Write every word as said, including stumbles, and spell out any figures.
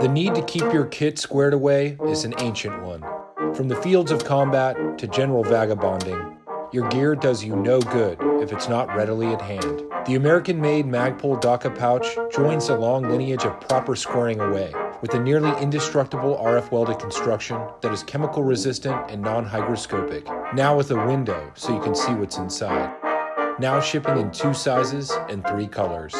The need to keep your kit squared away is an ancient one. From the fields of combat to general vagabonding, your gear does you no good if it's not readily at hand. The American-made Magpul DAKA pouch joins a long lineage of proper squaring away with a nearly indestructible R F-welded construction that is chemical resistant and non-hygroscopic. Now with a window so you can see what's inside. Now shipping in two sizes and three colors.